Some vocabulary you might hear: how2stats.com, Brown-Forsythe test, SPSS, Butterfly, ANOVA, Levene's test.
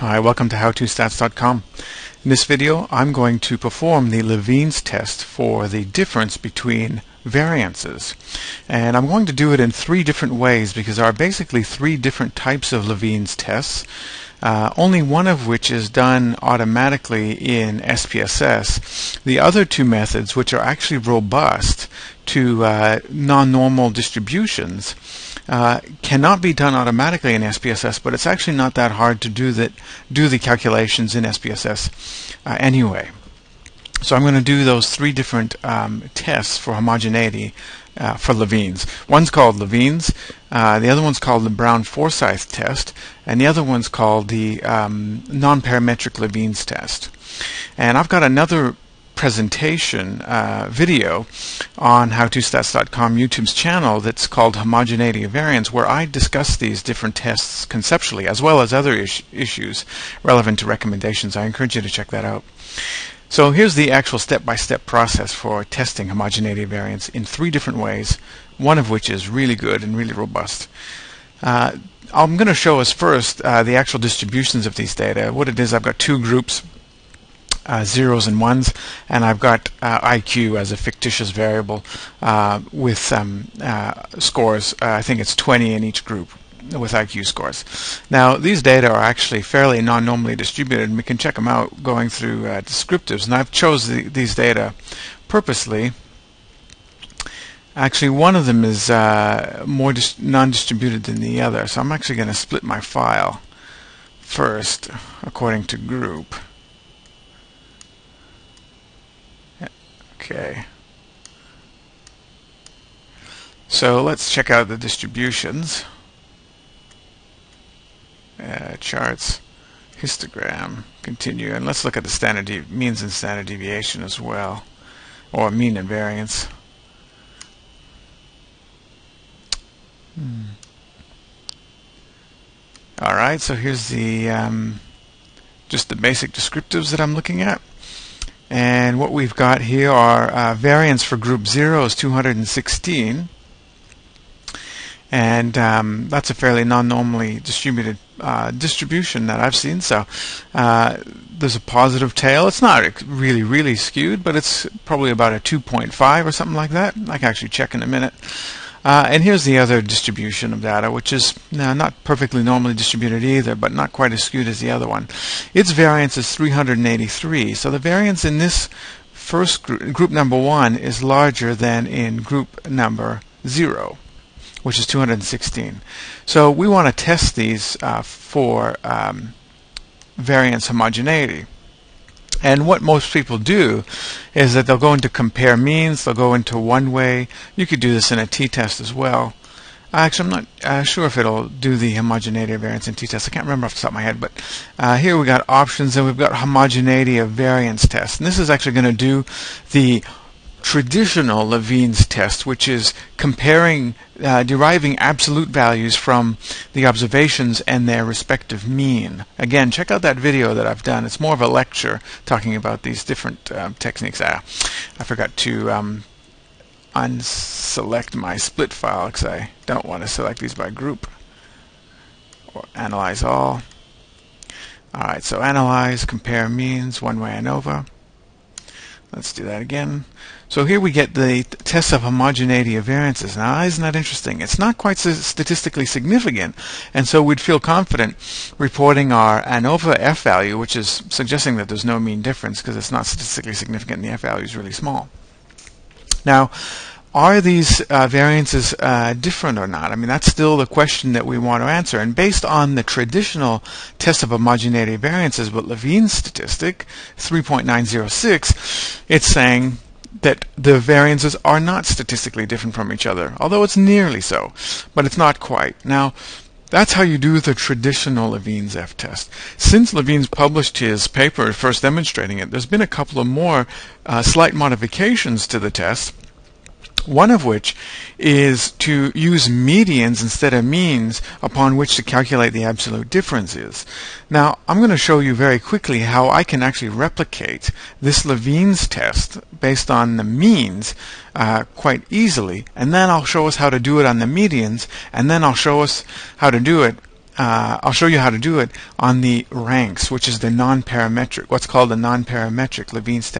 Hi, welcome to how2stats.com. In this video I'm going to perform the Levene's test for the difference between variances. And I'm going to do it in three different ways because there are basically three different types of Levene's tests, only one of which is done automatically in SPSS. The other two methods, which are actually robust to non-normal distributions, cannot be done automatically in SPSS, but it's actually not that hard to do the calculations in SPSS anyway. So I'm going to do those three different tests for homogeneity for Levene's. One's called Levene's, the other one's called the Brown-Forsythe test, and the other one's called the non-parametric Levene's test. And I've got another presentation video on how2stats.com YouTube's channel that's called Homogeneity of Variance, where I discuss these different tests conceptually as well as other issues relevant to recommendations. I encourage you to check that out. So here's the actual step-by-step process for testing homogeneity of variance in three different ways, one of which is really good and really robust. I'm going to show us first the actual distributions of these data. What it is, I've got two groups, zeros and ones, and I've got IQ as a fictitious variable with scores. I think it's 20 in each group with IQ scores. Now these data are actually fairly non-normally distributed, and we can check them out going through descriptives. And I've chosen these data purposely. Actually, one of them is more non-distributed than the other, so I'm actually going to split my file first according to group. Okay. So let's check out the distributions. Charts, histogram, continue, and let's look at the standard means and standard deviation as well, or mean and variance. All right, so here's the just the basic descriptives that I'm looking at, and what we've got here are variance for group 0 is 216. And that's a fairly non-normally distributed distribution that I've seen. So there's a positive tail. It's not really, really skewed, but it's probably about a 2.5 or something like that. I can actually check in a minute. And here's the other distribution of data, which is not perfectly normally distributed either, but not quite as skewed as the other one. Its variance is 383. So the variance in this first group number 1 is larger than in group number 0. Which is 216. So we want to test these for variance homogeneity. And what most people do is that they'll go into compare means, they'll go into one way. You could do this in a t-test as well. Actually, I'm not sure if it'll do the homogeneity of variance in t-test. I can't remember off the top of my head, but here we got options, and we've got homogeneity of variance test. And this is actually going to do the traditional Levene's test, which is comparing, deriving absolute values from the observations and their respective mean. Again, check out that video that I've done. It's more of a lecture talking about these different techniques. I forgot to unselect my split file because I don't want to select these by group. Or analyze all. Alright, so analyze, compare means, one-way ANOVA. Let's do that again. So here we get the test of homogeneity of variances. Now, isn't that interesting? It's not quite statistically significant, and so we'd feel confident reporting our ANOVA F value, which is suggesting that there's no mean difference because it's not statistically significant and the F value is really small. Now, are these variances different or not? I mean, that's still the question that we want to answer. And based on the traditional test of homogeneity of variances with Levene's statistic, 3.906, it's saying that the variances are not statistically different from each other, although it's nearly so, but it's not quite. Now, that's how you do the traditional Levene's F test. Since Levene's published his paper first demonstrating it, there's been a couple of more slight modifications to the test. One of which is to use medians instead of means upon which to calculate the absolute difference is. Now, I'm going to show you very quickly how I can actually replicate this Levene's test based on the means quite easily, and then I'll show us how to do it on the medians, and then I'll show us how to do it I'll show you how to do it on the ranks, which is the non-parametric, what's called the non-parametric Levene's test.